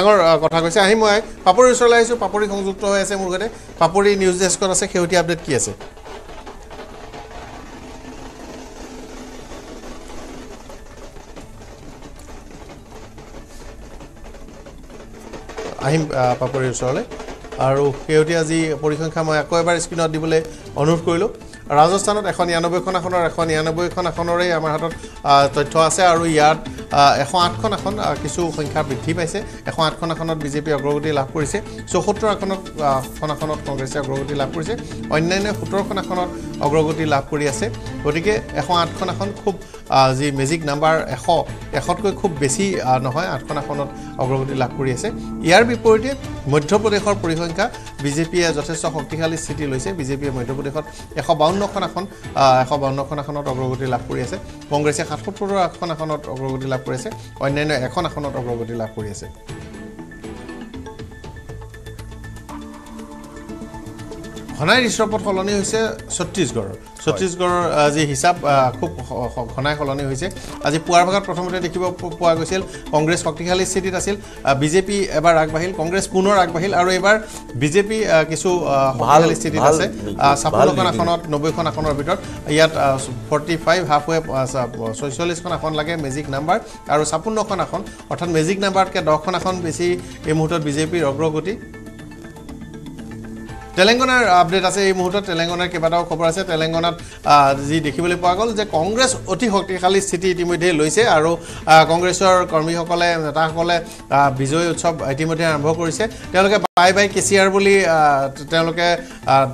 আগৰ কথা কৈছে আহি মই পাপৰি উছৰলৈ আহিছো পাপৰি সংযুক্ত হৈ আছে মোৰ গতে পাপৰি নিউজ ডেস্কৰ আছে খেউটি আপডেট কি আছে আহি পাপৰি উছৰলৈ আৰু খেউটি আজি পৰিসংখ্যা মই আকৌ এবাৰ স্পিনত দিবলৈ অনুৰোধ কৰিলো ৰাজস্থানত 199 খন আখনৰ 199 খন আখনৰে আমাৰ হাতত তথ্য আছে আৰু ইয়াত 108 খন আখন কিছু সংখ্যা বৃদ্ধি পাইছে 108 খন আখনত বিজেপি অগ্ৰগতি লাভ কৰিছে 74 খন আখনত কংগ্ৰেছে অগ্ৰগতি লাভ কৰিছে অন্যান্য 17 খন আখনত অগ্ৰগতি লাভ কৰি আছে গতিকে 108 খন আখন খুব যি মেজিক নাম্বাৰ 100 100তকৈ খুব বেছি নহয় 8 খন আখনত অগ্ৰগতি লাভ কৰি আছে ইয়াৰ বিপৰীতে মধ্যপ্ৰদেশৰ পৰিসংখ্যা বিজেপি যথেষ্ট শক্তিশালী স্থিতি লৈছে বিজেপি মধ্যপ্ৰদেশত 152 খন আখনত অগ্ৰগতি লাভ কৰি আছে কংগ্ৰেছে 77 খন আখনত অগ্ৰগতি লাভ কৰিছে অন্যান্য এখন আখনত অগ্ৰগতি লাভ কৰি আছে ঘনাই ৰিশ্ৰপত সলনি হৈছে ছত্তীশগড়ৰ আজি হিচাপ খুব ঘনাই সলনি হৈছে আজি পুৱাৰ ভাগত প্ৰথমতে দেখিব পোৱা গৈছিল কংগ্ৰেছ শক্তিশালী স্থিতিত আছিল বিজেপি এবাৰ আগবাহিল কংগ্ৰেছ পুনৰ আগবাহিল আৰু এবাৰ বিজেপি কিছু শক্তিশালী স্থিতিত আছে 56 খন আখনত 90 খন আখনৰ ভিতৰত ইয়াত 45 হাফ হৈ 46 খন আখন লাগে মেজিক নাম্বাৰ আৰু 56 খন আখন অৰ্থাৎ মেজিক নাম্বাৰতকৈ 10 খন আখন বেছি এই মুহূৰ্তত বিজেপিৰ অগ্ৰগতি তেলেঙ্গানাৰ আপডেট আছে এই মুহূৰ্তত তেলেঙ্গানাৰ কেবাটাও খবৰ আছে তেলেঙ্গানাত যি দেখিবলৈ পোৱা গল যে কংগ্ৰেছ অতি শক্তিশালী স্থিতি ইতিমধ্যে লৈছে আৰু কংগ্ৰেছৰ কৰ্মীসকলে নেতাসকলে বিজয় উৎসৱ ইতিমধ্যে আৰম্ভ কৰিছে তেওঁলোকে বাই বাই কেচিআৰ বুলি তেওঁলোকে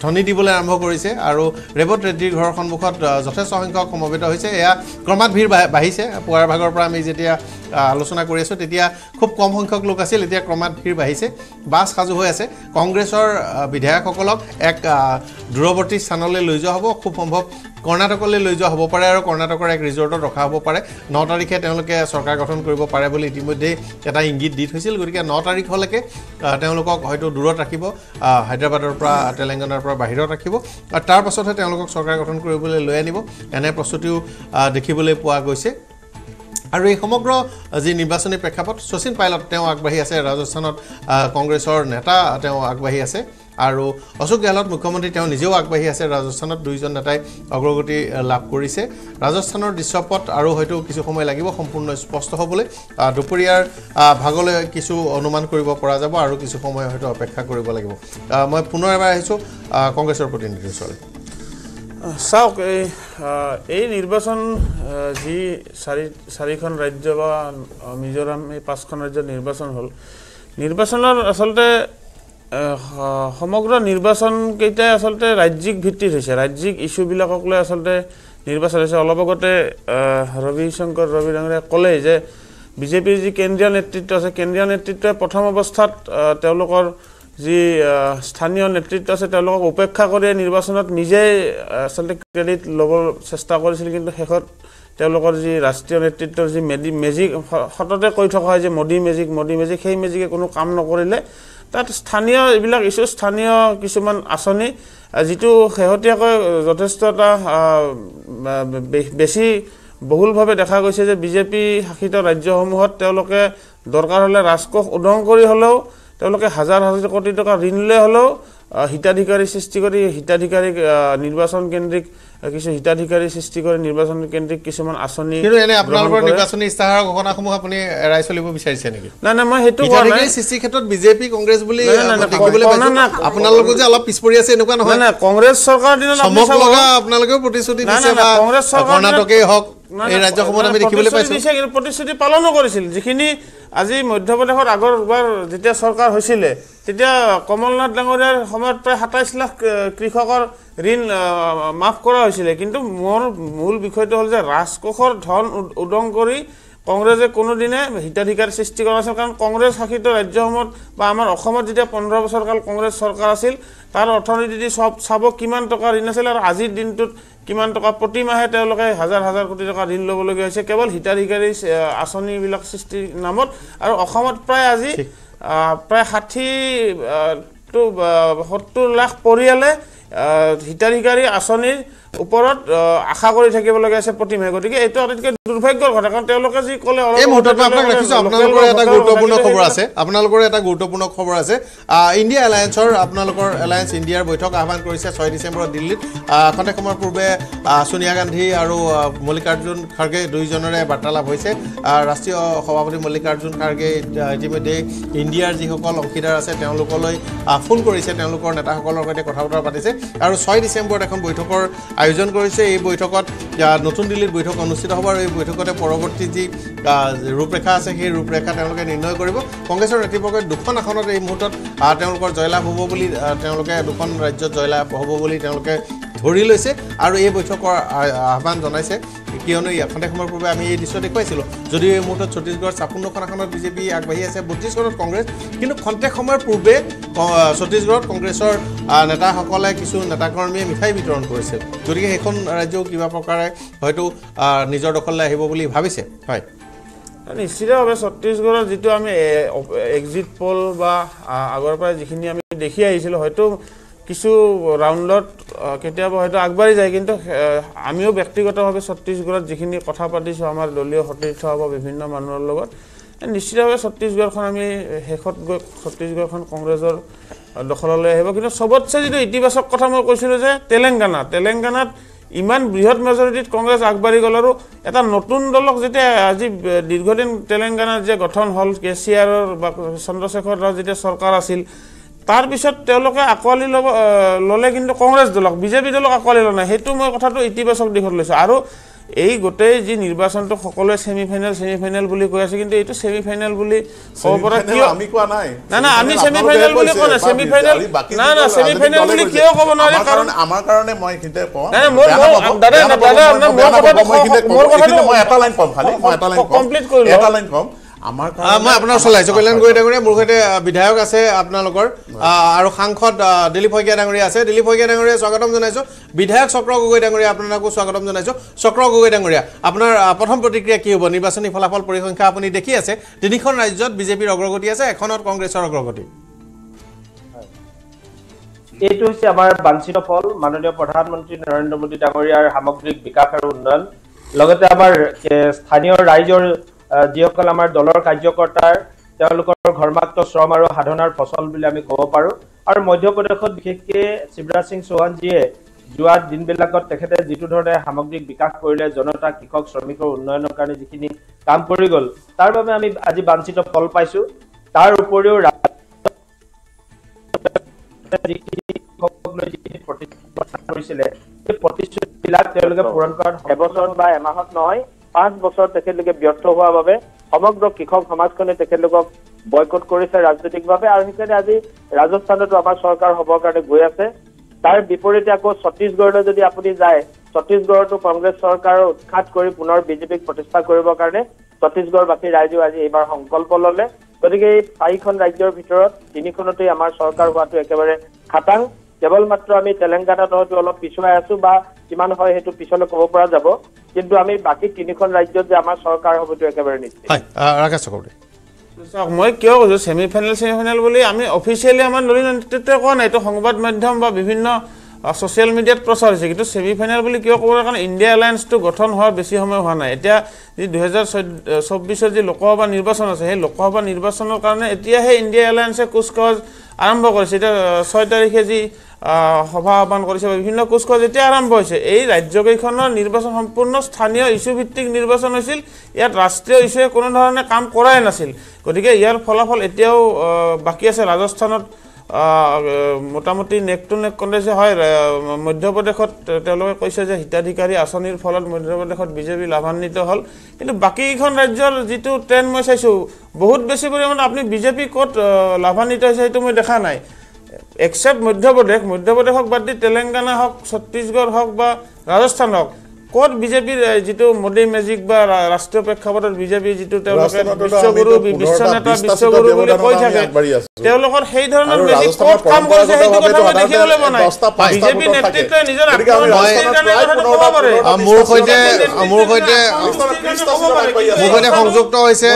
ধনী দিবলৈ আৰম্ভ কৰিছে আৰু ৰেৱত ৰেড্ডীৰ ঘৰৰ সন্মুখত যথেষ্ট সংখ্যক সমবেত হৈছে এয়া ক্ৰমাৎ ভিৰ বাঢ়িছে পুৱাৰ ভাগৰ পৰা আমি যেতিয়া আলোচনা কৰি আছো তেতিয়া খুব কম সংখ্যক লোক আছিল এতিয়া ক্ৰমাৎ ভিৰ বাঢ়িছে বাস সাজু হৈ আছে কংগ্ৰেছৰ বিধায়ক সকলক এক দূৰৱৰ্তী স্থানলৈ লৈ যোৱা হ'ব খুব সম্ভৱ কৰ্ণাটকলৈ লৈ যোৱা হ'ব পাৰে আৰু কৰ্ণাটকৰ এক ৰিজৰ্টত ৰখা হ'ব পাৰে 9 তাৰিখে তেওঁলোকে চৰকাৰ গঠন কৰিব পাৰে বুলি ইতিমধ্যে এটা ইংগিত দি থৈছিল গতিকে 9 তাৰিখলৈকে তেওঁলোকক হয়তো দূৰত ৰাখিব হায়দৰাবাদৰ পৰা তেলেঙ্গানাৰ পৰা বাহিৰত ৰাখিব আৰু তাৰ পাছতহে তেওঁলোকক চৰকাৰ গঠন কৰিবলৈ লৈ আনিব এনে প্ৰস্তুতিও দেখিবলৈ পোৱা গৈছে আৰু এই সমগ্ৰ যি নিৰ্বাচনী প্ৰেক্ষাপট শচীন পাইলট তেওঁ আগবাঢ়ি আছে ৰাজস্থানত কংগ্ৰেছৰ নেতা তেওঁ আগবাঢ়ি আছে আৰু অশোক গেহলট মুখ্যমন্ত্ৰী তেওঁ নিজেও আগবাঢ়ি আছে ৰাজস্থানত দুইজন নেতাই অগ্ৰগতি লাভ কৰিছে ৰাজস্থানৰ দৃশ্যপট আৰু হয়তো কিছু সময় লাগিব সম্পূৰ্ণ স্পষ্ট হ'বলৈ দুপৰীয়াৰ ভাগলৈ কিছু অনুমান কৰিব পৰা যাব আৰু কিছু সময় হয়তো অপেক্ষা কৰিব লাগিব মই পুনৰ এবাৰ আহিছো কংগ্ৰেছৰ প্ৰতিনিধিৰ ওচৰলৈ চাওক এই নিৰ্বাচন যি চাৰিখন ৰাজ্য বা মিজোৰাম এই পাঁচখন ৰাজ্যৰ নিৰ্বাচন হ'ল নিৰ্বাচনৰ আচলতে সমগ্ৰ নিৰ্বাচন কেইটা আচলতে ৰাজ্যিক ভিত্তিত হৈছে ৰাজ্যিক ইস্যুবিলাকক লৈ আচলতে নিৰ্বাচন হৈছে অলপ আগতে ৰবিশংকৰ ৰবি ডাঙৰীয়াই ক'লে যে বিজেপিৰ যি কেন্দ্ৰীয় নেতৃত্ব আছে কেন্দ্ৰীয় নেতৃত্বই প্ৰথম অৱস্থাত তেওঁলোকৰ যি স্থানীয় নেতৃত্ব আছে তেওঁলোকক উপেক্ষা কৰি নিৰ্বাচনত নিজেই আচলতে ক্ৰেডিট ল'ব চেষ্টা কৰিছিল কিন্তু শেষত তেওঁলোকৰ যি ৰাষ্ট্ৰীয় নেতৃত্বৰ যি মেজিক সততে কৈ থকা হয় যে মোদী মেজিক সেই মেজিকে কোনো কাম নকৰিলে তাত স্থানীয় এইবিলাক ইস্যু স্থানীয় কিছুমান আঁচনি যিটো শেহতীয়াকৈ যথেষ্ট এটা বেছি বহুলভাৱে দেখা গৈছে যে বিজেপি শাসিত ৰাজ্যসমূহত তেওঁলোকে দৰকাৰ হ'লে ৰাজকোষ উদং কৰি হ'লেও তেওঁলোকে হাজাৰ হাজাৰ কোটি টকা ঋণ লৈ হ'লেও হিতাধিকাৰী সৃষ্টি কৰি হিতাধিকাৰীক নিৰ্বাচন কেন্দ্ৰিক কিছু হিতাধিকাৰী সৃষ্টি কৰি নিৰ্বাচন কেন্দ্ৰিক কিছুমান আঁচনি কিন্তু এনে আপোনালোকৰ নিৰ্বাচনী ইস্তাহাৰ ঘোষণাসমূহ আপুনি এৰাই চলিব বিচাৰিছে নেকি না না মই হেতু কোৱা নাই সিসি ক্ষেত্ৰত বিজেপি কংগ্ৰেছ বুলি দেখিবলৈ পাইছো আপোনালোকৰ যে অলপ পিছপৰি আছে এনেকুৱা নহয় না কংগ্ৰেছ চৰকাৰ দিনত আপোনালোকে প্ৰতিশ্ৰুতি দিছে বা কৰ্ণাটকই হওক এই ৰাজ্যসমূহত আমি দেখিবলৈ পাইছো প্ৰতিশ্ৰুতি পালনো কৰিছিল যিখিনি আজি মধ্যপ্ৰদেশৰ আগৰবাৰ যেতিয়া চৰকাৰ হৈছিল তেতিয়া কমলনাথ ডাঙৰীয়াৰ সময়ত প্ৰায় ২৭ লাখ কৃষকৰ ঋণ মাফ কৰা হৈছিলে কিন্তু মোৰ মূল বিষয়টো হ'ল যে ৰাজকোষৰ ধন উদং কৰি কংগ্ৰেছে কোনোদিনে হিতাধিকাৰ সৃষ্টি কৰা নাছিল কাৰণ কংগ্ৰেছ শাসিত ৰাজ্যসমূহত বা আমাৰ অসমত যেতিয়া ১৫ বছৰ কাল কংগ্ৰেছ চৰকাৰ আছিল তাৰ অৰ্থনীতিটো চব চাব কিমান টকা ঋণ আছিল আৰু আজিৰ দিনটোত কিমান টকা প্ৰতি মাহে তেওঁলোকে হাজাৰ হাজাৰ কোটি টকা ঋণ ল'বলগীয়া হৈছে কেৱল হিতাধিকাৰী আঁচনিবিলাক সৃষ্টিৰ নামত আৰু অসমত প্ৰায় আজি প্ৰায় 70 লাখ পৰিয়ালে হিতাধিকাৰী আঁচনিৰ উপৰত আশা কৰি থাকিব লাগে আছে প্ৰতিমে গতিকে এটো অতিকে দুৰ্ভাগ্যৰ কথা কাৰণ তেওঁলোকে যি ক'লে এই মুহূৰ্তত আপোনাক ৰাখিছো আপোনালোকৰ এটা গুৰুত্বপূৰ্ণ খবৰ আছে আপোনালোকৰ এটা গুৰুত্বপূৰ্ণ খবৰ আছে ইন্ডিয়া এলায়েন্সৰ আপোনালোকৰ এলায়েন্স ইন্ডিয়াৰ বৈঠক আহ্বান কৰিছে 6 ডিসেম্বৰত দিল্লীত কন্তে কমৰ পূৰ্বে সোনিয়া গান্ধী আৰু মল্লিকাৰ্জুন খাৰ্গে দুইজনৰে বাৰ্তালাপ হৈছে ৰাষ্ট্ৰীয় সভাপতি মল্লিকাৰ্জুন খাৰ্গে ইতিমধ্যে ইন্ডিয়াৰ যিসকল অংশীদাৰ আছে তেওঁলোকলৈ ফোন কৰিছে তেওঁলোকৰ নেতাসকলৰ সৈতে কথা-বতৰা পাতিছে আৰু 6 ডিসেম্বৰত এখন বৈঠকৰ আয়োজন কৰিছে এই বৈঠকত নতুন দিল্লীৰ বৈঠক অনুষ্ঠিত হ'ব আৰু এই বৈঠকতে পৰৱৰ্তী যি ৰূপৰেখা আছে সেই ৰূপৰেখা তেওঁলোকে নিৰ্ণয় কৰিব কংগ্ৰেছৰ নেতৃত্বত দুখন আসনত এই মুহূৰ্তত তেওঁলোকৰ জয়লাভ হ'ব বুলি তেওঁলোকে দুখন ৰাজ্যত জয়লাভ হ'ব বুলি তেওঁলোকে ধৰি লৈছে আৰু এই বৈঠকৰ আহ্বান জনাইছে কিয়নো ইয়াতে সময়ৰ পূৰ্বে আমি এই দৃশ্য দেখুৱাইছিলোঁ যদিও এই মুহূৰ্তত ছত্তীশগড় ৫৬খন আসনত বিজেপি আগবাঢ়ি আছে ৩২খনত কংগ্ৰেছ কিন্তু খন্তেক সময়ৰ পূৰ্বে ছত্তীশগড়ত কংগ্ৰেছৰ নেতাসকলে কিছু নেতাকৰ্মীয়ে মিঠাই বিতৰণ কৰিছে গতিকে এখন ৰাজ্যও কিবা প্ৰকাৰে হয়তো নিজৰ দখললৈ আহিব বুলি ভাবিছে হয় নিশ্চিতভাৱে ছত্তীশগড়ৰ যেটো আমি এক্সিট পোল বা আগৰ পৰা যিখিনি আমি দেখি আহিছিলোঁ হয়তো কিছু ৰাউন্ডত কেতিয়াবা হয়তো আগবাঢ়ি যায় কিন্তু আমিও ব্যক্তিগতভাৱে ছত্তীশগড়ত যিখিনি কথা পাতিছো আমাৰ দলীয় সতীৰ্থ বা বিভিন্ন মানুহৰ লগত নিশ্চিতভাৱে ছত্তীশগড়খন আমি হেখত গৈ ছত্তীশগড়খন কংগ্ৰেছৰ দখললৈ আহিব কিন্তু সবতছে যেটো ইতিবাচক কথা মই কৈছিল যে তেলেংগানাত ইমান বৃহৎ মেজৰিটিত কংগ্ৰেছ আগবাঢ়ি গল আৰু এটা নতুন দলক যেতে আজি দীৰ্ঘদিন তেলেংগানাৰ যে গঠন হল কেচিআৰৰ বা চন্দ্ৰশেখৰ ৰাও যেতে চৰকাৰ আছিল তাৰ পিছত তেওঁলোকে আকোৱালি ললে কিন্তু কংগ্ৰেছ দলক বিজেপি দলক আকোৱালি লনা হেতু মই কথাটো ইতিবাচক দিশত লৈছো আৰু এই গতেই যে নিৰ্বাচনটো সকলে সেমি ফাইনাল বুলি কৈ আছে কিন্তু এইটো সেমি ফাইনাল বুলি ক'বৰা কিয় আমি কোৱা নাই না আমি সেমি ফাইনাল বুলি কোৱা নাই সেমি ফাইনাল না সেমি ফাইনাল বুলি কিয় ক'ব নোৱাৰে কাৰণ আমাৰ কাৰণে মই কিতে কওঁ না মই দাদা মই এটা লাইন কম খালি মই এটা লাইন কমপ্লিট কৰি লও এটা লাইন কম আমাৰ মই আপনাৰ ওচৰলৈ আহিছো কল্যাণ গৈ ডাঙৰীয়া মোৰ সৈতে বিধায়ক আছে আপোনালোকৰ আৰু সাংসদ দিলীপ হয়গিয়া ডাঙৰীয়া আছে দিলীপ হয়গিয়া ডাঙৰীয়া স্বাগতম জনাইছো বিধায়ক চক্ৰ গগৈ ডাঙৰীয়া আপোনালোকো স্বাগতম জনাইছো চক্ৰ গগৈ ডাঙৰীয়া আপোনাৰ প্ৰথম প্ৰতিক্ৰিয়া কি হ'ব নিৰ্বাচনী ফলাফল পৰিসংখ্যা আপুনি দেখি আছে তিনিখন ৰাজ্যত বিজেপিৰ অগ্ৰগতি আছে এখনত কংগ্ৰেছৰ অগ্ৰগতি এইটো হৈছে আমাৰ বাঞ্ছিত ফল মাননীয় প্ৰধানমন্ত্ৰী নৰেন্দ্ৰ মোদী ডাঙৰীয়াৰ সামগ্ৰিক বিকাশ আৰু উন্নয়ন লগতে আমাৰ স্থানীয় ৰাজ্যৰ যিসকল আমাৰ দলৰ কাৰ্যকৰ্তাৰ তেওঁলোকৰ ঘৰমাত্ৰ শ্ৰম আৰু সাধনাৰ ফচল বুলি আমি ক'ব পাৰোঁ আৰু মধ্যপ্ৰদেশত বিশেষকৈ শিৱৰাজ সিং চৌহানজীয়ে যোৱা দিনবিলাকত তেখেতে যিটো ধৰণে সামগ্ৰিক বিকাশ কৰিলে জনতা কৃষক শ্ৰমিকৰ উন্নয়নৰ কাৰণে যিখিনি কাম কৰি গ'ল তাৰ বাবে আমি আজি বাঞ্ছিত ফল পাইছোঁ তাৰ উপৰিও প্ৰতিশ্ৰুতি কৰিছিলে এই প্ৰতিশ্ৰুতিবিলাক তেওঁলোকে পূৰণ কৰাত এবছৰ বা এমাহত নহয় 5 বছৰ তেখেতলোকে ব্যৰ্থ হোৱাৰ বাবে সমগ্ৰ কৃষক সমাজখনে তেখেতলোকক বয়কট কৰিছে ৰাজনৈতিকভাৱে আৰু সেইকাৰণে আজি ৰাজস্থানতো আমাৰ চৰকাৰ হ'বৰ কাৰণে গৈ আছে তাৰ বিপৰীতে আকৌ ছত্তীশগড়লৈ যদি আপুনি যায় ছত্তীশগড়তো কংগ্ৰেছ চৰকাৰৰ উৎখাত কৰি পুনৰ বিজেপিক প্ৰতিষ্ঠা কৰিবৰ কাৰণে ছত্তীশগড়বাসী ৰাইজে আজি এইবাৰ সংকল্প ল'লে গতিকে এই 4খন ৰাজ্যৰ ভিতৰত 3খনতে আমাৰ চৰকাৰ হোৱাটো একেবাৰে খাটাং কেৱল মাত্ৰ আমি তেলেংগানাত হয়তো অলপ পিছুৱাই আছো বা কিমান হয় হেতু পিছলৈ ক'ব পৰা যাব কিন্তু আমি বাকি 3খন ৰাজ্যত যে আমাৰ চৰকাৰ হ'বটো একেবাৰে নিশ্চিত হয় ৰাকেশ চক্ৰৱৰ্তী স্যাক মই কিয় কৈছো সেমি ফাইনাল বুলি আমি অফিচিয়েলি আমাৰ নৰি নেতৃত্ব কোৱা নাই তো সংবাদ মাধ্যম বা বিভিন্ন সোশ্যাল মিডিয়াত প্ৰচাৰ হৈছে কিন্তু সেমি ফাইনাল বুলি কিয় ক'ব কাৰণ ইন্ডিয়া এলায়েন্সটো গঠন হোৱাৰ বেছি সময় হোৱা নাই এতিয়া যি 2024 যি লোকসভা নিৰ্বাচন আছে সেই লোকসভা নিৰ্বাচনৰ কাৰণে এতিয়া হে ইন্ডিয়া এলায়েন্সে কুচকাজ আৰম্ভ কৰিছে এটা 6 তাৰিখে যি সভা আহ্বান কৰিছে বিভিন্ন কুচকাজ এতিয়া আৰম্ভ হৈছে এই ৰাজ্যকেইখনৰ নিৰ্বাচন সম্পূৰ্ণ স্থানীয় ইস্যু ভিত্তিক নিৰ্বাচন হৈছিল ইয়াত ৰাষ্ট্ৰীয় ইস্যুৱে কোনো ধৰণে কাম কৰাই নাছিল গতিকে ইয়াৰ ফলাফল এতিয়াও বাকী আছে ৰাজস্থানত মোটামুটি নেক টু নেক কন্টেষ্ট হয় মধ্যপ্ৰদেশত তেওঁলোকে কৈছে যে হিতাধিকাৰী আঁচনিৰ ফলত মধ্যপ্ৰদেশত বিজেপি লাভান্বিত হ'ল কিন্তু বাকীখন ৰাজ্যৰ যিটো ট্ৰেণ্ড মই চাইছোঁ বহুত বেছি পৰিমাণে আপুনি বিজেপি ক'ত লাভান্বিত হৈছে সেইটো মই দেখা নাই এক্সেপ্ট মধ্যপ্ৰদেশক বাদ দি তেলেংগানা হওক ছত্তীশগড় হওক বা ৰাজস্থান হওক কোট বিজেপি যেটো মডে ম্যাজিক বা ৰাষ্ট্ৰ প্ৰেক্ষাপটৰ বিজেপি যেটো তেওঁলোকে বিশ্বগুৰু বিশ্বনেতা বিশ্বগুৰু বুলি কৈ থাকে তেওঁলোকৰ সেই ধৰণৰ ম্যাজিক কোট কাম কৰিছে সেইটো কথা দেখিবলৈ বনাই বিজেপি নেতৃত্ব নিজৰ মোৰ সৈতে সংযুক্ত হৈছে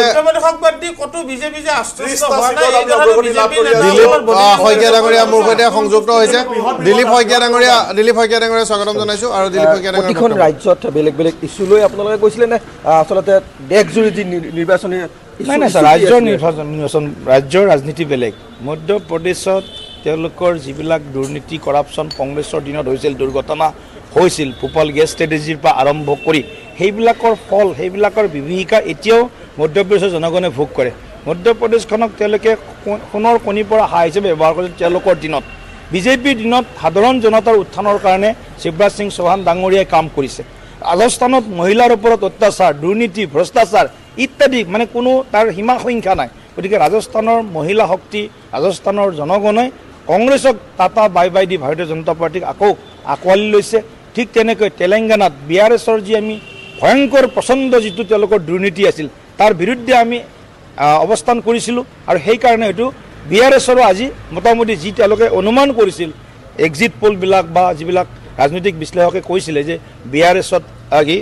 কত বিজেপি যে আশ্চৰ্য হোৱা নাই মোৰ সৈতে সংযুক্ত হৈছে দিলীপ শইকীয়া ডাঙৰীয়া স্বাগতম জনাইছো আৰু দিলীপ শইকীয়া ডাঙৰীয়া যত বেলেগ বেলেগ ইস্যু লৈ আপোনালোকে কৈছিলে না আসলতে দেশজুৰি যি নিৰ্বাচনী নাই না ৰাজ্যৰ নিৰ্বাচন ৰাজ্যৰ ৰাজনীতি বেলেগ মধ্যপ্ৰদেশত তেওঁলোকৰ যিবিলাক দুৰ্নীতি কৰাপচন কংগ্ৰেছৰ দিনত হৈছিল দুৰ্ঘটনা হৈছিল ভূপাল গেছ ষ্ট্ৰেটেজিৰ পৰা আৰম্ভ কৰি সেইবিলাকৰ ফল সেইবিলাকৰ বিভীষিকা এতিয়াও মধ্যপ্ৰদেশৰ জনগণে ভোগ কৰে মধ্যপ্ৰদেশখনক তেওঁলোকে সোণৰ কণিৰ পৰা হাঁহ হিচাপে ব্যৱহাৰ কৰিছিল তেওঁলোকৰ দিনত বিজেপিৰ দিনত সাধাৰণ জনতাৰ উত্থানৰ কাৰণে শিৱৰাজ সিং চৌহান ডাঙৰীয়াই কাম কৰিছে ৰাজস্থানত মহিলাৰ ওপৰত অত্যাচাৰ দুৰ্নীতি ভ্ৰষ্টাচাৰ ইত্যাদি মানে কোনো তাৰ সীমা সংখ্যা নাই গতিকে ৰাজস্থানৰ মহিলা শক্তি ৰাজস্থানৰ জনগণে কংগ্ৰেছক টাটা বাই বাই দি ভাৰতীয় জনতা পাৰ্টীক আকৌ আঁকোৱালি লৈছে ঠিক তেনেকৈ তেলেংগানাত BRSৰ যি আমি ভয়ংকৰ প্ৰচণ্ড যিটো তেওঁলোকৰ দুৰ্নীতি আছিল তাৰ বিৰুদ্ধে আমি অৱস্থান কৰিছিলোঁ আৰু সেইকাৰণে এইটো BRSৰ আজি মোটামুটি যি তেওঁলোকে অনুমান কৰিছিল এক্সিট পোলবিলাক বা যিবিলাক ৰাজনৈতিক বিশ্লেষকে কৈছিলে যে BRSত আহি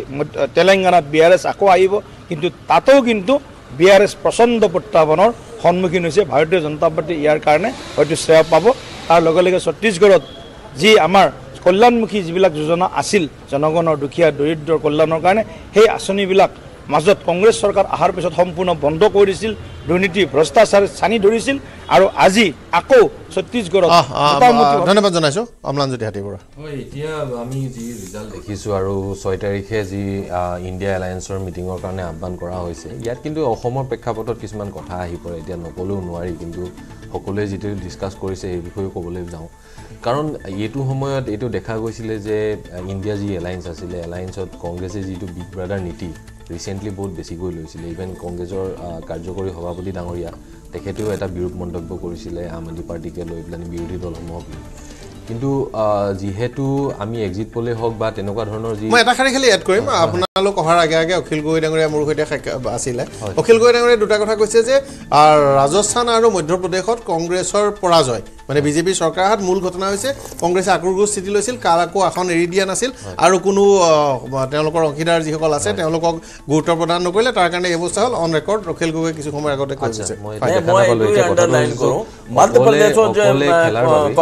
তেলেংগানাত BRS আকৌ আহিব কিন্তু তাতেও কিন্তু BRS প্ৰচণ্ড প্ৰত্যাহ্বানৰ সন্মুখীন হৈছে ভাৰতীয় জনতা পাৰ্টী ইয়াৰ কাৰণে হয়তো শ্ৰেয় পাব তাৰ লগে লগে ছত্তীশগড়ত যি আমাৰ কল্যাণমুখী যিবিলাক যোজনা আছিল জনগণৰ দুখীয়া দৰিদ্ৰৰ কল্যাণৰ কাৰণে সেই আঁচনিবিলাক মাজত কংগ্ৰেছ চৰকাৰ অহাৰ পিছত সম্পূৰ্ণ বন্ধ কৰি দিছিল দুৰ্নীতি ভ্ৰষ্টাচাৰ ছানি ধৰিছিল আৰু আজি আকৌ ছত্তীশগড়ত ধন্যবাদ জনাইছোঁ অম্লানজ্যোতি হাতীবৰা হয় এতিয়া আমি যি ৰিজাল্ট দেখিছোঁ আৰু 6 তাৰিখে যি ইণ্ডিয়া এলায়েন্সৰ মিটিঙৰ কাৰণে আহ্বান কৰা হৈছে ইয়াত কিন্তু অসমৰ প্ৰেক্ষাপটত কিছুমান কথা আহি পৰে এতিয়া নকলেও নোৱাৰি কিন্তু সকলোৱে যিটো ডিছকাছ কৰিছে এই বিষয়ে ক'বলৈ যাওঁ কাৰণ এইটো সময়ত এইটো দেখা গৈছিলে যে ইণ্ডিয়া যি এলায়েন্স আছিলে এলায়েন্সত কংগ্ৰেছে যিটো বিগ ব্ৰাদাৰ নীতি ৰিসেন্টলি বহুত বেছিকৈ লৈছিলে ইভেন কংগ্ৰেছৰ কাৰ্যকৰী সভাপতি ডাঙৰীয়া তেখেতেও এটা বিৰূপ মন্তব্য কৰিছিলে আম আদমি পাৰ্টিকে লৈ পেলাই বিৰোধী দলসমূহক কিন্তু যিহেতু আমি এক্সিট প'লে হওক বা তেনেকুৱা ধৰণৰ যি মই এটা খালি খালি এড কৰিম আপোনালোক অহাৰ আগে আগে অখিল গগৈ ডাঙৰীয়া মোৰ সৈতে আছিলে অখিল গগৈ ডাঙৰীয়া দুটা কথা কৈছে যে ৰাজস্থান আৰু মধ্যপ্ৰদেশত কংগ্ৰেছৰ পৰাজয় মানে বিজেপি চৰকাৰত মূল ঘটনা হৈছে কংগ্ৰেছে আক্ৰোশ স্থিতি লৈছিল কাৰাকো আসন এৰি দিয়া নাছিল আৰু কোনো তেওঁলোকৰ অংশীদাৰ যিসকল আছে তেওঁলোকক গুৰুত্ব প্ৰদান নকৰিলে তাৰ কাৰণে অৱস্থা হ'ল অন ৰেকৰ্ড অখিল গগৈ কিছু সময় আগতে কৈছে মধ্যপ্ৰদেশৰ যে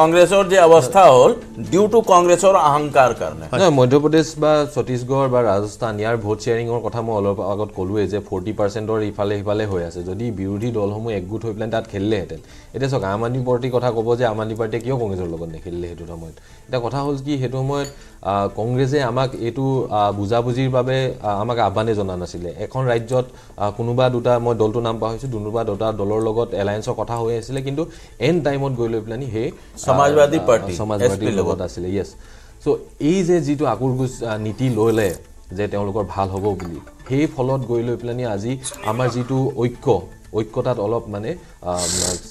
কংগ্ৰেছৰ যে অৱস্থা হ'ল ডিউ টু কংগ্ৰেছৰ অহংকাৰ কাৰণে মধ্যপ্ৰদেশ বা ছত্তীশগড় বা ৰাজস্থান ইয়াৰ ভোট শ্বেয়াৰিঙৰ কথা মই অলপ আগত ক'লোৱে যে 40%ৰ ইফালে সিফালে হৈ আছে যদি বিৰোধী দলসমূহ একগোট হৈ পেলাই তাত খেলিলেহেঁতেন এতিয়া চাওক আম আদমি পাৰ্টিৰ কথা ক'ব যে আম আদমি পাৰ্টিয়ে কিয় কংগ্ৰেছৰ লগত নেখেলিলে সেইটো সময়ত এতিয়া কথা হ'ল কি সেইটো সময়ত কংগ্ৰেছে আমাক এইটো বুজাবুজিৰ বাবে আমাক আহ্বানে জনা নাছিলে এখন ৰাজ্যত কোনোবা দুটা মই দলটোৰ নাম পাহৰিছোঁ কোনোবা দুটা দলৰ লগত এলায়েন্সৰ কথা হৈ আছিলে কিন্তু এণ্ড টাইমত গৈ লৈ পেলাই সেই সমাজবাদীৰ লগত আছিলে ইয়েছ চ' এই যে যিটো আকুৰগোজ নীতি ল'লে যে তেওঁলোকৰ ভাল হ'ব বুলি সেই ফলত গৈ লৈ পেলাই আজি আমাৰ যিটো ঐক্যতাত অলপ মানে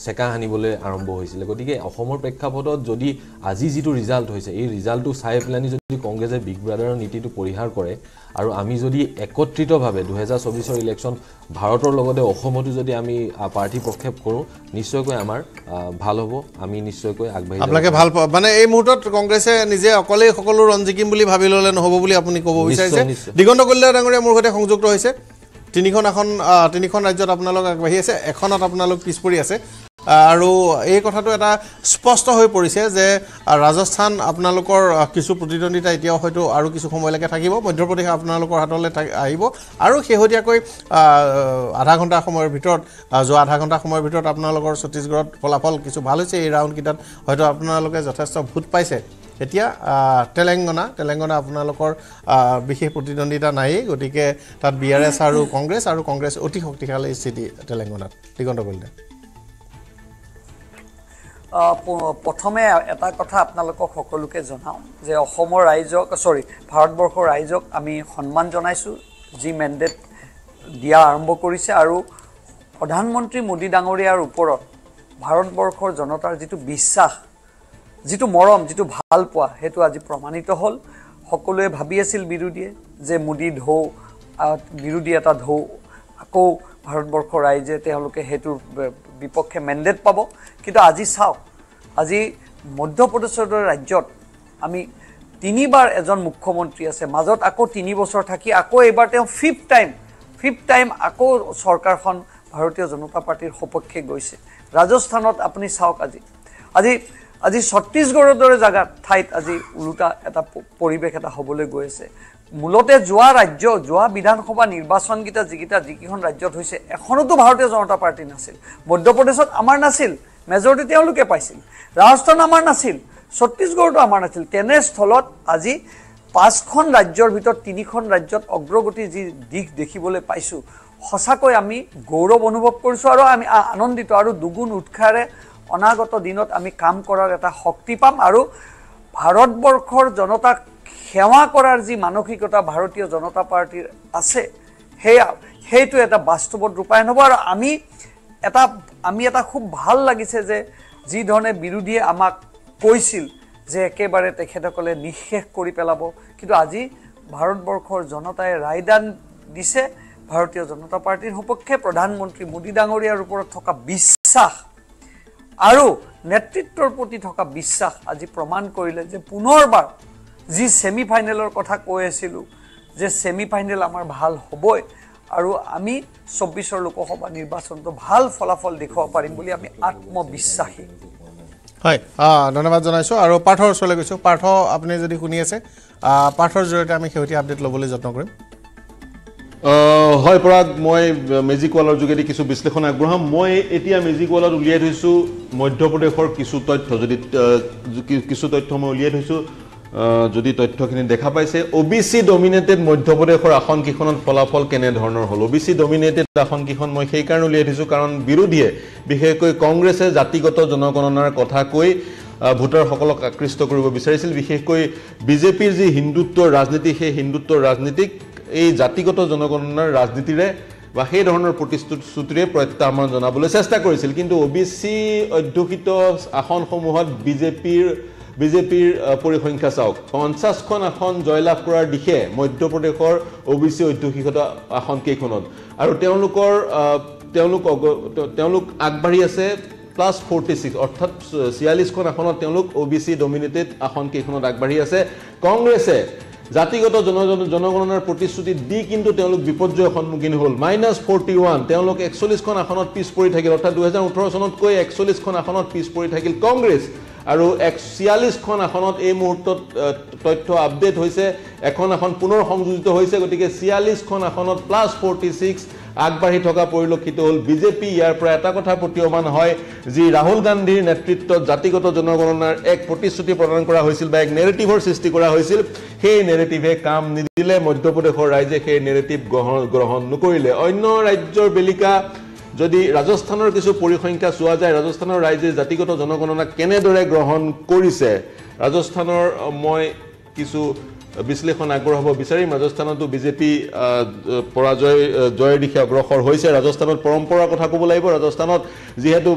চেকা হানিবলৈ আৰম্ভ হৈছিলে গতিকে অসমৰ প্ৰেক্ষাপটত যদি আজি যিটো ৰিজাল্ট হৈছে এই ৰিজাল্টটো চাই পেলাই যদি কংগ্ৰেছে বিগ ব্ৰাদাৰৰ নীতিটো পৰিহাৰ কৰে আৰু আমি যদি একত্ৰিতভাৱে 2024 ইলেকশ্যন ভাৰতৰ লগতে অসমতো যদি আমি পাৰ্টি প্ৰক্ষেপ কৰোঁ নিশ্চয়কৈ আমাৰ ভাল হ'ব আমি নিশ্চয়কৈ আগবাঢ়ি আপোনালোকে ভাল মানে এই মুহূৰ্তত কংগ্ৰেছে নিজে অকলে সকলো ৰঞ্জিকিম বুলি ভাবি ল'লে নহ'ব বুলি আপুনি ক'ব বিচাৰিছে দিগন্ত কল্যাণ ডাঙৰীয়া মোৰ সৈতে সংযুক্ত হৈছে তিনিখন ৰাজ্যত আপোনালোক আগবাঢ়ি আছে এখনত আপোনালোক পিছ পৰি আছে আৰু এই কথাটো এটা স্পষ্ট হৈ পৰিছে যে ৰাজস্থান আপোনালোকৰ কিছু প্ৰতিদ্বন্দ্বিতা এতিয়াও হয়তো আৰু কিছু সময়লৈকে থাকিব মধ্যপ্ৰদেশ আপোনালোকৰ হাতলৈ আহিব আৰু শেহতীয়াকৈ যোৱা আধা ঘণ্টা সময়ৰ ভিতৰত আপোনালোকৰ ছত্তীশগড়ত ফলাফল কিছু ভাল হৈছে এই ৰাউণ্ডকেইটাত হয়তো আপোনালোকে যথেষ্ট ভোট পাইছে এতিয়া তেলেংগানা আপোনালোকৰ বিশেষ প্ৰতিদ্বন্দ্বিতা নাই গতিকে তাত BRS আৰু কংগ্ৰেছ অতি শক্তিশালী স্থিতি তেলেংগানাত দিগন্ত কলিতা প্ৰথমে এটা কথা আপোনালোকক সকলোকে জনাওঁ যে অসমৰ ৰাইজক ভাৰতবৰ্ষৰ ৰাইজক আমি সন্মান জনাইছোঁ যি মেণ্ডেট দিয়া আৰম্ভ কৰিছে আৰু প্ৰধানমন্ত্ৰী মোদী ডাঙৰীয়াৰ ওপৰত ভাৰতবৰ্ষৰ জনতাৰ যিটো বিশ্বাস যিটো মৰম যিটো ভাল পোৱা সেইটো আজি প্ৰমাণিত হ'ল সকলোৱে ভাবি আছিল বিৰোধীয়ে যে মুডি ধৌ বিৰোধী এটা ধৌ আকৌ ভাৰতবৰ্ষ ৰাইজে তেওঁলোকে হেতু বিপক্ষে মেন্ডেট পাব কিন্তু আজি চাও আজি মধ্যপ্ৰদেশৰ ৰাজ্যত আমি তিনিবাৰ এজন মুখ্যমন্ত্ৰী আছে মাজত আকৌ ৩ বছৰ থাকি আকৌ এবাৰ তেওঁ ফিফথ টাইম আকৌ সৰকাৰখন ভাৰতীয় জনতা পাৰ্টিৰ সপক্ষে গৈছে ৰাজস্থানত আপুনি চাওক আজি আজি আজি ছত্তীশগড়ৰ দৰে জায়গা ঠাইত আজি উলুটা এটা পৰিবেশ এটা হ'বলৈ গৈছে মূলতে যোৱা ৰাজ্য যোৱা বিধানসভা নিৰ্বাচন গিতা যিকিখন ৰাজ্যত হৈছে এখনতো ভাৰতীয় জনতা পাৰ্টি নাছিল মধ্যপ্ৰদেশত আমাৰ নাছিল মেজৰিটি তেওঁলোকে পাইছিল ৰাজস্থান আমাৰ নাছিল ছত্তীশগড়টো আমাৰ নাছিল তেনেস্থলত আজি পাঁচখন ৰাজ্যৰ ভিতৰ তিনিখন ৰাজ্যত অগ্ৰগতি যি দিক দেখিবলৈ পাইছো হসাকৈ আমি গৌৰৱ অনুভৱ কৰিছো আৰু আমি আনন্দিত আৰু দুগুণ উৎসাহে অনাগত দিনত আমি কাম কৰাৰ এটা শক্তি পাম আৰু ভাৰতবৰ্ষৰ জনতাক সেৱা কৰাৰ যি মানসিকতা ভাৰতীয় জনতা পাৰ্টিৰ আছে সেইটো এটা বাস্তৱত ৰূপায়ণ হ'ব আৰু আমি এটা খুব ভাল লাগিছে যে যি ধৰণে বিৰোধীয়ে আমাক কৈছিল যে একেবাৰে তেখেতকলে নিশেষ কৰি পেলাব কিন্তু আজি ভাৰতবৰ্ষৰ জনতাই ৰায়দান দিছে ভাৰতীয় জনতা পাৰ্টিৰ সপক্ষে প্ৰধানমন্ত্ৰী মোদী ডাঙৰীয়াৰ ওপৰত থকা বিশ্বাস আৰু নেতৃত্বৰ প্ৰতি থকা বিশ্বাস আজি প্ৰমাণ কৰিলে যে পুনৰবাৰ যি সেমি ফাইনেলৰ কথা কৈ আছিলোঁ যে সেমি ফাইনেল আমাৰ ভাল হ'বই আৰু আমি 24 লোকসভা নিৰ্বাচনটো ভাল ফলাফল দেখাব পাৰিম বুলি আমি আত্মবিশ্বাসী হয় ধন্যবাদ জনাইছো আৰু পাঠৰ চলে গৈছো পাঠ আপুনি যদি শুনি আছে পাঠৰ জৰিয়তে আমি হেউতি আপডেট লবলৈ যত্ন কৰিম হয় পৰাগ মই মেজিক ওয়ালৰ যোগেদি কিছু বিশ্লেষণ আগবঢ়াম মই এতিয়া মেজিক ওয়ালত উলিয়াই থৈছো মধ্যপ্ৰদেশৰ কিছু তথ্য মই উলিয়াই থৈছো যদি তথ্যখিনি দেখা পাইছে ওবিসি ডমিনেটেড মধ্যপ্ৰদেশৰ আসন কিখনত ফলাফল কেনে ধৰণৰ হল ওবিসি ডমিনেটেড আসন কিখন মই সেই কাৰণ উলিয়াই থৈছো কাৰণ বিৰোধীয়ে বিশেষকৈ কংগ্ৰেছে জাতিগত জনগণনাৰ কথা কৈ ভোটাৰ সকলক আকৃষ্ট কৰিব বিচাৰিছিল বিশেষকৈ বিজেপিৰ যি হিন্দুত্বৰ ৰাজনীতি সেই হিন্দুত্বৰ ৰাজনীতিক এই জাতিগত জনগণনাৰ ৰাজনীতিৰে বা সেই ধৰণৰ প্ৰতিশ্ৰুতিৰে প্ৰত্যাহ্বান জনাবলৈ চেষ্টা কৰিছিল কিন্তু ওবিসি অধ্যুষিত আসনসমূহত বিজেপিৰ পৰিসংখ্যা চাওক 50খন আসন জয়লাভ কৰাৰ দিশে মধ্যপ্ৰদেশৰ ওবিসি অধ্যুষিত আসন কেইখনত আৰু তেওঁলোক আগবাঢ়ি আছে প্লাস 46 অৰ্থাৎ 46খন আসনত তেওঁলোক ওবিসি ডমিনেটেড আসন কেইখনত আগবাঢ়ি আছে কংগ্ৰেছে জাতিগত জনগণনাৰ প্ৰতিশ্ৰুতি দি কিন্তু তেওঁলোক বিপৰ্যয়ৰ সন্মুখীন হ'ল -41 তেওঁলোক 41খন আসনত পিছ পৰি থাকিল অৰ্থাৎ 2018 চনতকৈ 41খন আসনত পিছ পৰি থাকিল কংগ্ৰেছ আৰু 46খন আসনত এই মুহূৰ্তত তথ্য আপডেট হৈছে এখন আসন পুনৰ সংযোজিত হৈছে গতিকে 46খন আসনত +46 আগবাঢ়ি থকা পৰিলক্ষিত হ'ল বিজেপি ইয়াৰ পৰা এটা কথা প্ৰতিমান হয় যে ৰাহুল গান্ধীৰ নেতৃত্বত জাতিগত জনগণনাৰ এক প্ৰতিশ্ৰুতি প্ৰদান কৰা হৈছিল বা এক নেৰেটিভৰ সৃষ্টি কৰা হৈছিল সেই নেৰেটিভে কাম নিদিলে মধ্যপ্ৰদেশৰ ৰাইজে সেই নেৰেটিভ গ্ৰহণ নকৰিলে অন্য ৰাজ্যৰ বেলিকা যদি ৰাজস্থানৰ কিছু পৰিসংখ্যা চোৱা যায় ৰাজস্থানৰ ৰাইজে জাতিগত জনগণনা কেনেদৰে গ্ৰহণ কৰিছে ৰাজস্থানৰ মই কিছু বিশ্লেষণ আগবঢ়াব বিচাৰিম ৰাজস্থানতো বিজেপি জয়ৰ দিশে অগ্ৰসৰ হৈছে ৰাজস্থানৰ পৰম্পৰা কথা ক'ব লাগিব ৰাজস্থানত যেহেতু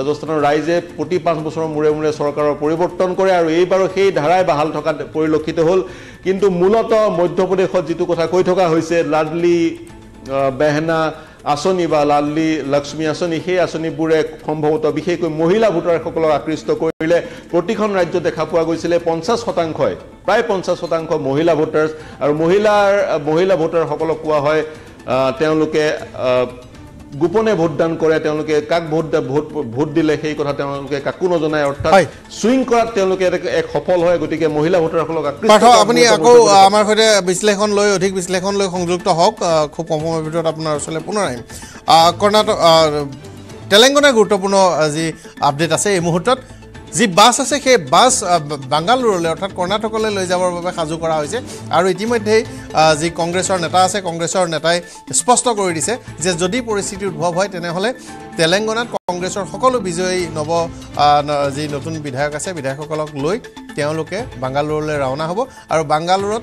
ৰাজস্থানৰ ৰাইজে প্ৰতি ৫ বছৰৰ মূৰে মূৰে চৰকাৰৰ পৰিৱৰ্তন কৰে আৰু এইবাৰো সেই ধাৰাই বহাল থকা পৰিলক্ষিত হ'ল কিন্তু মূলতঃ মধ্যপ্ৰদেশত যিটো কথা কৈ থকা হৈছে লাডলি বেহনা আসনি বা লাডলি লক্ষ্মী আসনি সেই আসনিবোৰে সম্ভৱত বিশেষকৈ মহিলা ভোটাৰসকলক আকৃষ্ট কৰিলে প্ৰতিখন ৰাজ্যত দেখা পোৱা গৈছিল 50%, প্ৰায় 50% মহিলা ভোটাৰ্ছ আৰু মহিলা ভোটাৰসকলক কোৱা হয় তেওঁলোকে গোপনে ভোটদান কৰে তেওঁলোকে কাক ভোট দিলে সেই কথা তেওঁলোকে কাকো নজনায় অৰ্থাৎ সুইং কৰাত তেওঁলোকে এক সফল হয় গতিকে মহিলা ভোটাৰসকলক আকৃষ্ট পাঠ আপুনি আকৌ আমাৰ সৈতে অধিক বিশ্লেষণ লৈ সংযুক্ত হওক খুব কম সময়ৰ ভিতৰত আপোনাৰ ওচৰলৈ পুনৰ আহিম কৰ্ণাটক তেলেংগানাৰ গুৰুত্বপূৰ্ণ যি আপডেট আছে এই মুহূৰ্তত যি বাছ আছে সেই বাছ বাংগালুৰুলৈ অৰ্থাৎ কৰ্ণাটকলৈ লৈ যাবৰ বাবে সাজু কৰা হৈছে আৰু ইতিমধ্যেই যি কংগ্ৰেছৰ নেতা আছে কংগ্ৰেছৰ নেতাই স্পষ্ট কৰি দিছে যে যদি পৰিস্থিতি উদ্ভৱ হয় তেনেহ'লে তেলেংগানাত কংগ্ৰেছৰ সকলো বিজয়ী নতুন বিধায়ক আছে বিধায়কসকলক লৈ তেওঁলোকে বাঙ্গালুৰুলৈ ৰাওনা হ'ব আৰু বাঙ্গালুৰুত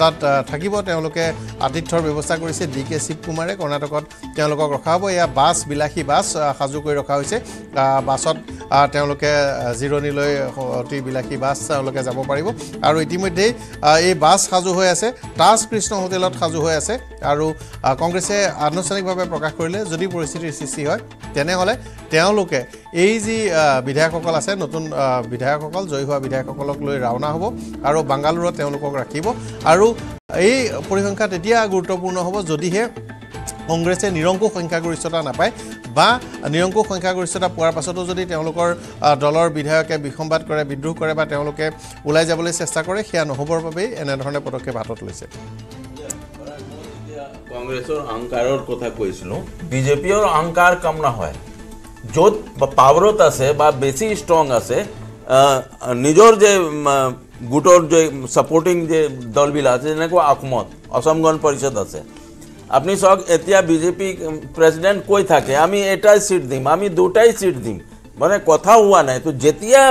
তাত থাকিব তেওঁলোকে আতিথ্যৰ ব্যৱস্থা কৰিছে ডিকে শিবকুমাৰে কৰ্ণাটকত তেওঁলোকক ৰখা হ'ব ইয়া বাস বিলাসী বাস সাজু কৰি ৰখা হৈছে বাসত তেওঁলোকে জিৰণিলৈ অতি বিলাসী বাস তেওঁলোকে যাব পাৰিব আৰু ইতিমধ্যে এই বাস সাজু হৈ আছে তাজ কৃষ্ণ হোটেলত সাজু হৈ আছে আৰু কংগ্ৰেছে আনুষ্ঠানিকভাৱে প্ৰকাশ কৰিলে যদি পৰিস্থিতিৰ সৃষ্টি হয় তেনে হলে তেওঁলোকে এই যে বিধায়কসকল আছে নতুন বিধায়কসকল জয় হোৱা বিধায়কসকলক লৈ ৰাওনা হ'ব আৰু বাঙ্গালুৰুত তেওঁলোকক ৰাখিব আৰু এই পৰিসংখ্যা তেতিয়া গুৰুত্বপূৰ্ণ হ'ব যদিহে কংগ্ৰেছে নিৰংকুশ সংখ্যাগৰিষ্ঠতা নাপায় বা নিৰংকুশ সংখ্যাগৰিষ্ঠতা পোৱাৰ পাছতো যদি তেওঁলোকৰ দলৰ বিধায়কে বিসম্বাদ কৰে বিদ্ৰোহ কৰে বা তেওঁলোকে ওলাই যাবলৈ চেষ্টা কৰে সেয়া নহ'বৰ বাবে এনে ধৰণে পদক্ষেপ হাতত লৈছে কংগ্ৰেছৰ অহংকাৰৰ কথা কৈছিলো বিজেপিৰ অহংকাৰ কম নহয় যত পাওয়ারত আছে বা বেশি স্ট্রং আছে নিজর যে গুটর যে সাপোর্টিং যে দলবিল আছে যেনেক আকমত অসম গণ পরিষদ আছে আপনি সব এতিয়া বিজেপি প্রেসিডেন্ট কই থাকে আমি এটাই সিট দিম আমি দুটাই সিট দিম মানে কথা হওয়া নাই তো যেতিয়া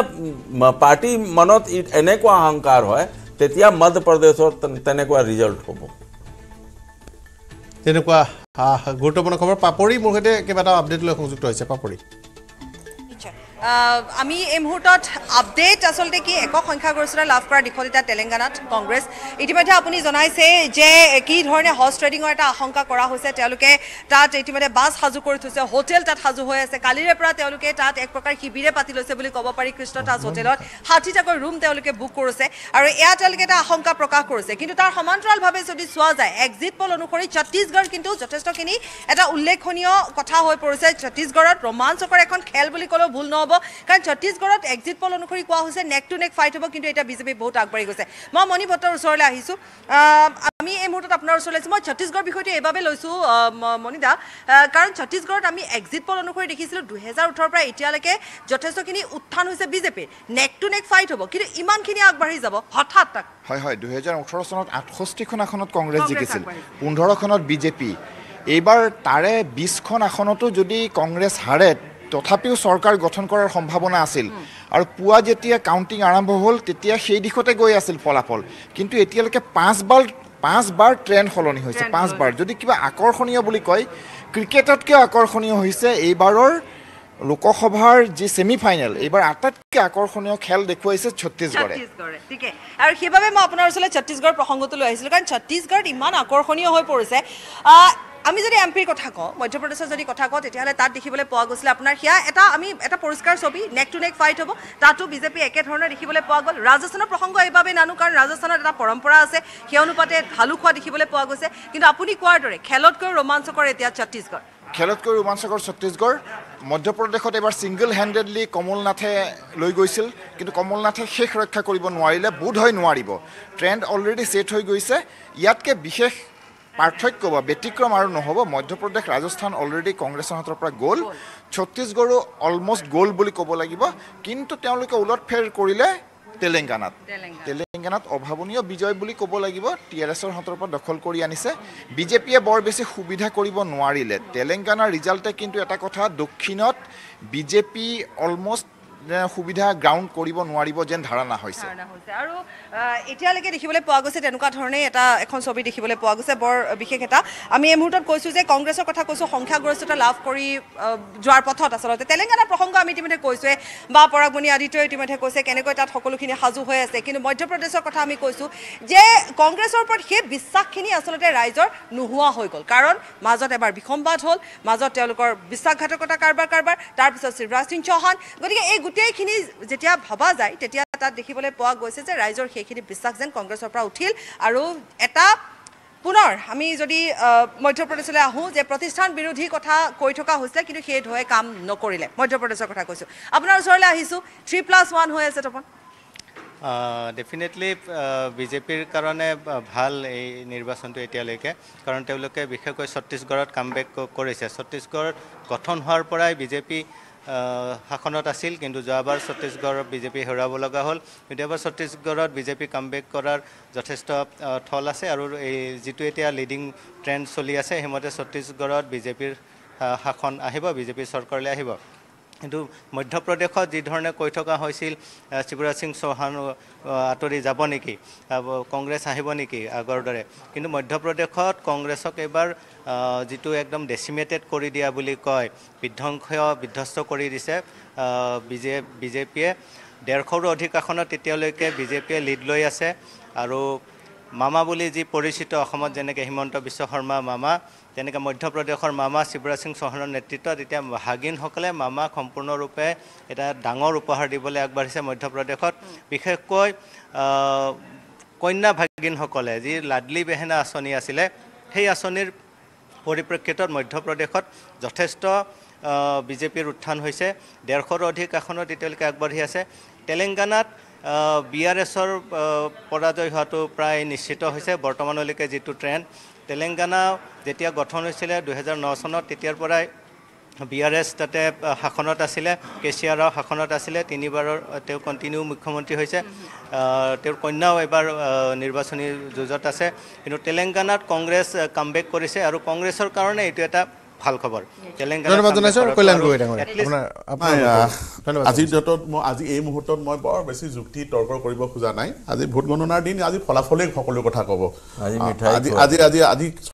পার্টি মনত এনেক অহংকার হয় তেতিয়া মধ্যপ্রদেশত তেনেকুৱা ৰিজাল্ট হ'ব তেনেকুৱা গুৰুত্বপূৰ্ণ খবৰ পাপৰি মোৰ হেতে কেবাটা আপডেট লৈ সংযুক্ত হৈছে পাপৰি আমি এই মুহূৰ্তত আপডেট আসলতে কি একক সংখ্যাগৰিষ্ঠতা লাভ কৰা দিখলিতা তেলেংগানাত কংগ্ৰেছ ইতিমধ্যে আপুনি জনাইছে যে কি ধৰণে হৰ্স ট্ৰেডিঙৰ এটা আশংকা কৰা হৈছে তেওঁলোকে তাত ইতিমধ্যে বাস সাজু কৰি থৈছে হোটেল তাত সাজু হৈ আছে কালিৰে পৰা তেওঁলোকে তাত এক প্ৰকাৰ শিবিৰে পাতি লৈছে বুলি ক'ব পাৰি কৃষ্ণ তাজ হোটেলত 60টাকৈ ৰুম তেওঁলোকে বুক কৰিছে আৰু এয়া তেওঁলোকে এটা আশংকা প্ৰকাশ কৰিছে কিন্তু তাৰ সমান্তৰালভাৱে যদি চোৱা যায় এক্সিট পল অনুসৰি ছত্তীশগড় কিন্তু যথেষ্টখিনি এটা উল্লেখনীয় কথা হৈ পৰিছে ছত্তীশগড়ত ৰোমাঞ্চকৰ এখন খেল বুলি ক'লেও ভুল নহয় कारण छत्तीसगढ़ एक्जिट पोल अनुसरी क्या है नेक टू नेक फाइट हम कि बीजेपी बहुत आगे गई मैं मणि भट्टर ऊरलो आम यह मुहूर्त अपना ऊर मैं छत्तीसगढ़ विषय लो मणिदा कारण छत्तीसगढ़ आम एक्जिट पोल अनुसरी देखी 2018 इतना जथेष्टि उत्थान BJP neck to neck fight हम कि इमानखिनि आगे जा हठात है 2018 सन 68 आसन कांग्रेस जिकिल 15 बीजेपी এইবার तारे 20 आसनतो यदि कांग्रेस हारे তথাপিও সরকার গঠন করার সম্ভাবনা আছিল আর পুয়া যেতিয়া কাউন্টিং আরম্ভ হল তেতিয়া সেই দিকতে গৈ আছিল ফলাফল কিন্তু এতিয়ালৈকে পাঁচবার ট্রেন্ড সলনি হয়েছে পাঁচবার যদি কিবা আকর্ষণীয় বলি কয় ক্রিকেটতকে আকর্ষণীয় হয়েছে এইবাৰৰ লোকসভাৰ যে সেমিফাইনাল এইবাৰ আটাইতকৈ আকৰ্ষণীয় খেল দেখুৱাইছে ছত্তীশগড়ে ঠিক আৰু সেইভাবে মই আপোনাৰ ওচৰলৈ ছত্তীশগড় প্ৰসংগটো লৈ আহিছিলোঁ কাৰণ ছত্তীশগড় ইমান আকৰ্ষণীয় হৈ পৰিছে আমি যদি এমপিৰ কথা কওঁ মধ্যপ্ৰদেশৰ যদি কথা কওঁ তেতিয়াহ'লে তাত দেখিবলৈ পোৱা গৈছিল আপোনাৰ হিয়া এটা আমি এটা পৰিষ্কাৰ ছবি নেক টু নেক ফাইট হ'ব তাতো বিজেপি একে ধৰণৰ দেখিবলৈ পোৱা গ'ল ৰাজস্থানৰ প্ৰসংগ এইবাবে নানো কাৰণ ৰাজস্থানত এটা পৰম্পৰা আছে সেই অনুপাতে ভালু খোৱা দেখিবলৈ পোৱা গৈছে কিন্তু আপুনি কোৱাৰ দৰে খেলতকৈ ৰোমাঞ্চকৰ এতিয়া ছত্তীশগড় খেলতকৈ ৰোমাঞ্চকৰ ছত্তীশগড় মধ্যপ্ৰদেশত এবাৰ সিঙ্গল হ্যান্ডেডলি কমলনাথে লৈ গৈছিল কিন্তু কমলনাথে শেষ ৰক্ষা কৰিব নোৱাৰিলে বোধ হয় নোৱাৰিব ট্ৰেণ্ড অলৰেডি সেট হৈ গৈছে ইয়াতকৈ বিশেষ পাৰ্থক্য বা ব্যতিক্ৰম আৰ নহব মধ্যপ্ৰদেশ ৰাজস্থান অলৰেডি কংগ্ৰেসেৰ হাতৰ পৰা গোল ছত্তীশগড়ও অলমোস্ট গোল বলে কব লাগিব কিন্তু তেওঁলোকে উলট ফের করিলে তেলেঙ্গানাত অভাবনীয় বিজয় বলে কব লাগিব টিআরএসের হাতর পৰা দখল কৰি আনিছে বিজেপিয়ে বৰ বেছি সুবিধা কৰিব নোৱাৰিলে তেলেঙ্গানাৰ ৰিজাল্টে কিন্তু এটা কথা দক্ষিণত বিজেপি অলমোস্ট সুবিধা গ্ৰাউন্ড কৰিব নোৱাৰিব যেন ধাৰণা হৈছে আৰু এতিয়ালৈকে দেখিবলৈ পোৱা গৈছে তেনুকা ধৰণে এটা এখন ছবি দেখিবলৈ পোৱা গৈছে বৰ বিশেষ এটা আমি এই মুহূৰ্তত কৈছো যে কংগ্ৰেছৰ কথা কৈছো সংখ্যাগৰিষ্ঠতা লাভ কৰি যোৱাৰ পথত আচলতে তেলেংগানা প্ৰসংগ আমি ইতিমধ্যে কৈছোৱে বা পৰাগমণি আদিত্য ইতিমধ্যে কৈছে কেনেকৈ তাত সকলোখিনি সাজু হৈ আছে কিন্তু মধ্যপ্ৰদেশৰ কথা আমি কৈছো যে কংগ্ৰেছৰ ওপৰত সেই বিশ্বাসখিনি আচলতে ৰাইজৰ নোহোৱা হৈ গ'ল কাৰণ মাজত এবাৰ বিসম্বাদ হ'ল মাজত তেওঁলোকৰ বিশ্বাসঘাতকতা কাৰবাৰ তাৰপিছত শিৱৰাজ সিং চৌহান গতিকে এই গোটেইখিনি যেতিয়া ভাবা যায় তেতিয়া তাত দেখিবলৈ পোৱা গৈছে যে ৰাইজৰ সেইখিনি বিশ্বাস যেন কংগ্ৰেছৰ পৰা উঠিল আৰু এটা পুনৰ আমি যদি মধ্যপ্ৰদেশলৈ আহোঁ যে প্ৰতিষ্ঠান বিৰোধী কথা কৈ থকা হৈছে কিন্তু সেই ধৰণে কাম নকৰিলে মধ্যপ্ৰদেশৰ কথা কৈছোঁ আপোনাৰ ওচৰলৈ আহিছোঁ 3+1 হৈ আছে তপন ডেফিনেটলি বিজেপিৰ কাৰণে ভাল এই নিৰ্বাচনটো এতিয়ালৈকে কাৰণ তেওঁলোকে বিশেষকৈ ছত্তীশগড়ত কামবেক কৰিছে ছত্তীশগড়ত গঠন হোৱাৰ পৰাই বিজেপি শাসনত আছিল কিন্তু যোৱাবাৰ ছত্তীশগড়ত বিজেপি হেৰুৱাব লগা হ'ল কিন্তু এবাৰ ছত্তীশগড়ত বিজেপি কামবেক কৰাৰ যথেষ্ট থল আছে আৰু এই যিটো এতিয়া লিডিং ট্ৰেণ্ড চলি আছে সেইমতে ছত্তীশগড়ত বিজেপিৰ শাসন আহিব বিজেপি চৰকাৰলৈ আহিব কিন্তু মধ্যপ্ৰদেশত যি ধৰণে কৈ থকা হৈছিল শিৱৰাজ সিং চৌহান আতৰি যাব নেকি কংগ্ৰেছ আহিব নেকি আগৰ দৰে কিন্তু মধ্যপ্ৰদেশত কংগ্ৰেছক এবাৰ যেটো একদম ডেসিমেটেড কৰি দিয়া বুলি কয় বিধ্বস্ত কৰি দিছে বিজেপিয়ে 150ৰ অধিক আসনত তেতিয়ালৈকে বিজেপিয়ে লিড লৈ আছে আৰু মামা বুলি যি পৰিচিত অসমত যেনেকৈ হিমন্ত বিশ্ব শৰ্মা মামা তেনেকৈ মধ্যপ্ৰদেশৰ মামা শিৱৰাজ সিং চৌহানৰ নেতৃত্বত এতিয়া হাগিনসকলে মামা সম্পূৰ্ণৰূপে এটা ডাঙৰ উপহাৰ দিবলৈ আগবাঢ়িছে মধ্যপ্ৰদেশত বিশেষকৈ কন্যা ভাগিনসকলে যি লাডলি বেহেনা আঁচনি আছিলে সেই আঁচনিৰ পৰিপ্ৰেক্ষিতত মধ্যপ্ৰদেশত যথেষ্ট বিজেপিৰ উত্থান হৈছে 150ৰ অধিক আসনত তেতিয়ালৈকে আগবাঢ়ি আছে তেলেংগানাত বিআৰএসৰ পৰাজয় হোৱাটো প্ৰায় নিশ্চিত হৈছে বৰ্তমানলৈকে যেটো ট্ৰেন্ড তেলেংগানা যেতিয়া গঠন হৈছিল 2009 চনত তেতিয়াৰ পৰাই বিআৰএস তাতে শাসনত আছিলে কেচিয়াৰৰ শাসনত আছিলে তিনিবাৰৰ তেওঁ কন্টিনিউ মুখ্যমন্ত্ৰী হৈছে তেওঁৰ কন্যাও এবাৰ নিৰ্বাচনী যুঁজত আছে কিন্তু তেলেংগানাত কংগ্ৰেছ কামবেক কৰিছে আৰু কংগ্ৰেছৰ কাৰণে এটো এটা ভাল খবৰ ধন্যবাদ জনাইছো কল্যাণ গগৈ ডাঙৰ আপোনাৰ ধন্যবাদ আজি ডটত মই আজি এই মুহূৰ্তত মই বৰ বেছি যুক্তি তৰ্ক কৰিব খোজা নাই আজি ভোট গণনাৰ দিন আজি ফলাফলে সকলো কথা কব আজি